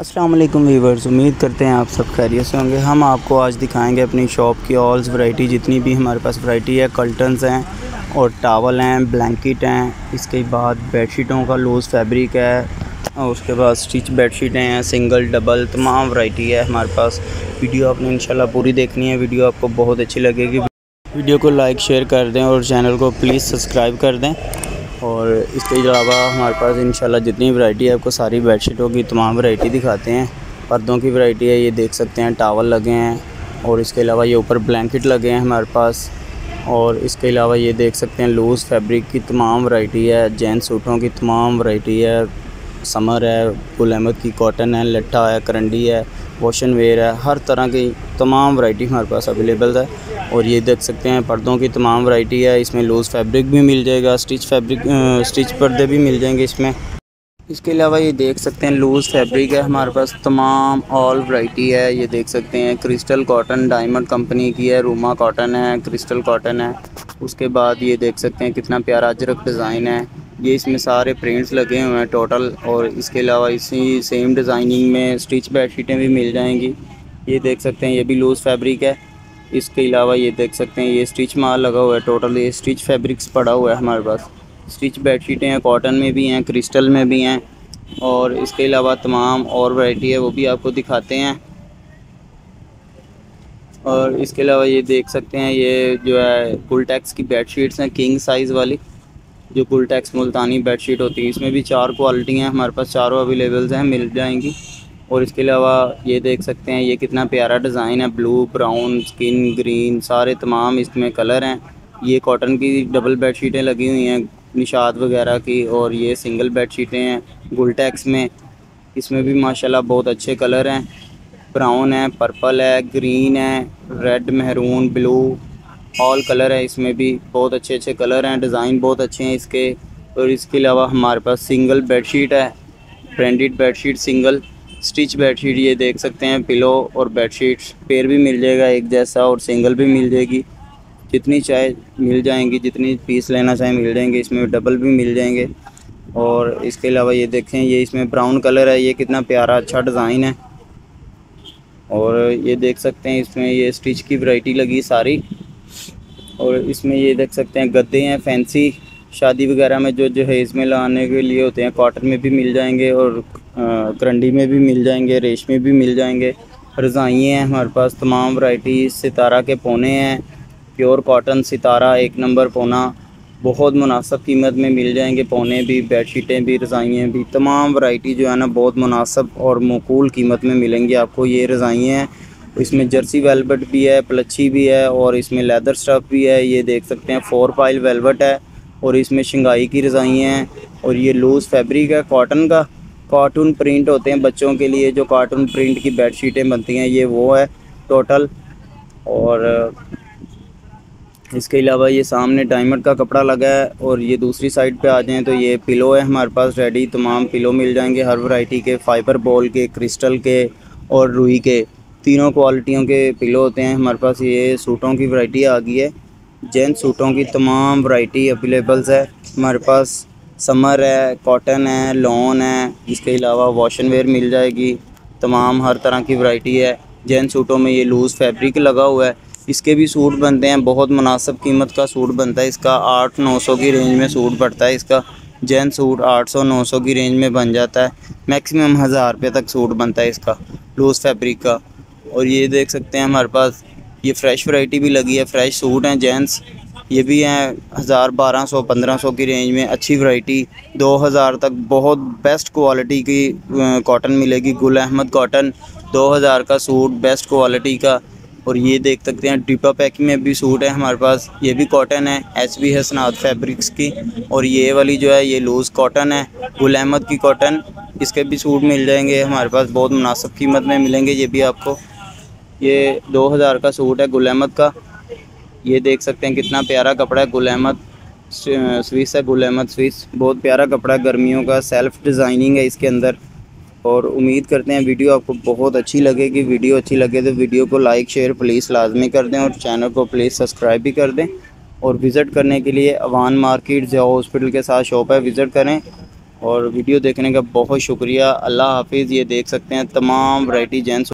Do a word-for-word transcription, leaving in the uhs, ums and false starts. अस्सलाम वालेकुम व्यूअर्स, उम्मीद करते हैं आप सब खैरियत से होंगे। हम आपको आज दिखाएंगे अपनी शॉप की ऑल्स वैरायटी, जितनी भी हमारे पास वैरायटी है। कर्टन्स हैं और टावल हैं, ब्लैंकेट हैं, इसके बाद बेडशीटों का लूज़ फैब्रिक है और उसके बाद स्टिच बेडशीटें हैं, सिंगल डबल तमाम वैरायटी है हमारे पास। वीडियो आपने इंशाल्लाह पूरी देखनी है, वीडियो आपको बहुत अच्छी लगेगी। वीडियो को लाइक शेयर कर दें और चैनल को प्लीज़ सब्सक्राइब कर दें। और इसके अलावा हमारे पास इंशाल्लाह जितनी वैरायटी है आपको सारी बेडशीटों की तमाम वैरायटी दिखाते हैं। पर्दों की वैरायटी है, ये देख सकते हैं, टावल लगे हैं और इसके अलावा ये ऊपर ब्लैंकेट लगे हैं हमारे पास। और इसके अलावा ये देख सकते हैं लूज़ फैब्रिक की तमाम वैरायटी है, जेंट्स सूटों की तमाम वैरायटी है, समर है, गुल अहमद की कॉटन है, लट्ठा है, करंडी है, वॉशन वेयर है, हर तरह की तमाम वैरायटी हमारे पास अवेलेबल है। और ये देख सकते हैं पर्दों की तमाम वैरायटी है, इसमें लूज़ फैब्रिक भी मिल जाएगा, स्टिच फैब्रिक स्टिच पर्दे भी मिल जाएंगे इसमें। इसके अलावा ये देख सकते हैं लूज़ फैब्रिक है हमारे पास, तमाम ऑल वैरायटी है। ये देख सकते हैं क्रिस्टल कॉटन डायमंड कंपनी की है, रूमा कॉटन है, क्रिस्टल कॉटन है। उसके बाद ये देख सकते हैं कितना प्यारा अजरक डिज़ाइन है, ये इसमें सारे प्रिंट्स लगे हुए हैं टोटल। और इसके अलावा इसी सेम डिज़ाइनिंग में स्टिच बेडशीटें भी मिल जाएंगी। ये देख सकते हैं ये भी लूज़ फैब्रिक है। इसके अलावा ये देख सकते हैं ये स्टिच माल लगा हुआ है टोटल, ये स्टिच फैब्रिक्स पड़ा हुआ है हमारे पास। स्टिच बेडशीटें हैं, कॉटन में भी हैं, क्रिस्टल में भी हैं, और इसके अलावा तमाम और वैरायटी है वो भी आपको दिखाते हैं। और इसके अलावा ये देख सकते हैं ये जो है गुल टैक्स की बेडशीट्स हैं, किंग साइज़ वाली जो गुल टैक्स मुल्तानी बेडशीट होती है। इसमें भी चार क्वालिटी हैं हमारे पास, चारों अवेलेबल्स हैं, मिल जाएंगी। और इसके अलावा ये देख सकते हैं ये कितना प्यारा डिज़ाइन है, ब्लू, ब्राउन, स्किन ग्रीन, सारे तमाम इसमें कलर हैं। ये कॉटन की डबल बेडशीटें लगी हुई हैं निशात वगैरह की, और ये सिंगल बेडशीटें हैं गुल टैक्स में। इसमें भी माशाल्लाह बहुत अच्छे कलर हैं, ब्राउन है, पर्पल है, ग्रीन है, red, maroon, blue, all colour है। इसमें भी बहुत अच्छे अच्छे कलर हैं, डिज़ाइन बहुत अच्छे हैं इसके। और इसके अलावा हमारे पास सिंगल बेडशीट है, branded bedsheet, single stitch bedsheet, ये देख सकते हैं पिलो और बेडशीट पेयर भी मिल जाएगा एक जैसा, और सिंगल भी मिल जाएगी, जितनी चाहे मिल जाएंगी, जितनी पीस लेना चाहे मिल जाएंगे। इसमें डबल भी मिल जाएंगे। और इसके अलावा ये देखें ये इसमें ब्राउन कलर है, ये कितना प्यारा अच्छा डिज़ाइन है। और ये देख सकते हैं इसमें ये स्टिच की वैरायटी लगी सारी। और इसमें ये देख सकते हैं गद्दे हैं फैंसी, शादी वगैरह में जो जहेज़ में लाने के लिए होते हैं, कॉटन में भी मिल जाएंगे और करंडी में भी मिल जाएंगे, रेशमी भी मिल जाएंगे। रज़ाइयाँ हैं हमारे पास तमाम वैरायटी, सितारा के पौने हैं, प्योर कॉटन सितारा एक नंबर पौना, बहुत मुनासिब कीमत में मिल जाएंगे पौने भी, बेडशीटें भी, रज़ाइयाँ भी, तमाम वैरायटी जो है ना बहुत मुनासिब और मकूल कीमत में मिलेंगी आपको। ये रज़ाइयाँ हैं, इसमें जर्सी वेलवेट भी है, पलच्छी भी है, और इसमें लेदर स्टफ भी है। ये देख सकते हैं फोर पाइल वेलवेट है, और इसमें शंघाई की रज़ाइयाँ हैं। और ये लूज़ फैब्रिक है कॉटन का, कार्टून प्रिंट होते हैं बच्चों के लिए, जो कार्टून प्रिंट की बेडशीटें बनती हैं ये वो है टोटल। और इसके अलावा ये सामने डायमंड का कपड़ा लगा है। और ये दूसरी साइड पे आ जाएं तो ये पिलो है हमारे पास रेडी, तमाम पिलो मिल जाएंगे हर वैरायटी के, फाइबर बॉल के, क्रिस्टल के और रूई के, तीनों क्वालिटियों के पिलो होते हैं हमारे पास। ये सूटों की वैरायटी आ गई है, जेंट्स सूटों की तमाम वैरायटी अवेलेबल्स है हमारे पास। समर है, कॉटन है, लॉन है, इसके अलावा वॉशन वेयर मिल जाएगी, तमाम हर तरह की वैरायटी है। जेंट्स सूटों में ये लूज़ फैब्रिक लगा हुआ है, इसके भी सूट बनते हैं, बहुत मुनासिब कीमत का सूट बनता है इसका, आठ नौ सौ की रेंज में सूट पड़ता है इसका। जेंट्स सूट आठ सौ नौ सौ की रेंज में बन जाता है, मैक्सिमम हज़ार रुपये तक सूट बनता है इसका लूज़ फैब्रिक का। और ये देख सकते हैं हमारे पास ये फ़्रेश वैरायटी भी लगी है, फ़्रेश सूट हैं जेंट्स, ये भी हैं हज़ार बारह सौ पंद्रह सौ की रेंज में, अच्छी वैरायटी दो हज़ार तक बहुत बेस्ट क्वालिटी की कॉटन मिलेगी, गुल अहमद कॉटन दो हज़ार का सूट बेस्ट क्वालिटी का। और ये देख सकते हैं डिपा पैकिंग में भी सूट है हमारे पास, ये भी कॉटन है, एच बी हसनात फैब्रिक्स की। और ये वाली जो है ये लूज़ कॉटन है, गुल अहमद की कॉटन, इसके भी सूट मिल जाएंगे हमारे पास, बहुत मुनासिब कीमत में मिलेंगे ये भी आपको। ये दो हज़ार का सूट है गुल अहमद का, ये देख सकते हैं कितना प्यारा कपड़ा है, गुल अहमद स्विस है, गुल अहमद स्विस, बहुत प्यारा कपड़ा है, गर्मियों का सेल्फ़ डिज़ाइनिंग है इसके अंदर। और उम्मीद करते हैं वीडियो आपको बहुत अच्छी लगेगी। वीडियो अच्छी लगे तो वीडियो को लाइक शेयर प्लीज़ लाजमी कर दें और चैनल को प्लीज़ सब्सक्राइब भी कर दें। और विज़िट करने के लिए अवान मार्केट जो हॉस्पिटल के साथ शॉप है, विज़िट करें। और वीडियो देखने का बहुत शुक्रिया। अल्लाह हाफिज़। ये देख सकते हैं तमाम वैरायटी जेंट्स